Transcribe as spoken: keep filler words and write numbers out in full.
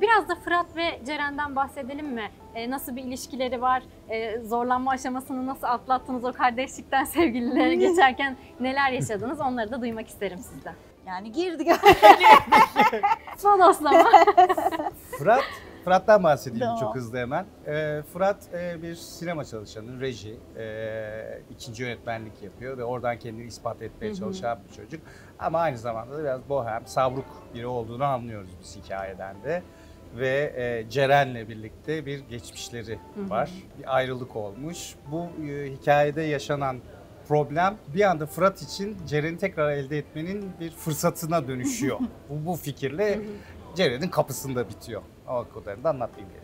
Biraz da Fırat ve Ceren'den bahsedelim mi? E, nasıl bir ilişkileri var? E, zorlanma aşamasını nasıl atlattınız? O kardeşlikten sevgililere geçerken neler yaşadınız? Onları da duymak isterim sizden. Yani girdik. Son oslama. Fırat, Fırat'tan bahsedeyim no. çok hızlı hemen. E, Fırat e, bir sinema çalışanı, reji, e, ikinci yönetmenlik yapıyor ve oradan kendini ispat etmeye çalışan bir çocuk. Ama aynı zamanda da biraz bohem, savruk biri olduğunu anlıyoruz biz hikayeden de. Ve e, Ceren'le birlikte bir geçmişleri var, bir ayrılık olmuş. Bu e, hikayede yaşanan problem bir anda Fırat için Ceren'i tekrar elde etmenin bir fırsatına dönüşüyor. bu, bu fikirle Ceren'in kapısında bitiyor. O kadarını da anlatayım gerisi.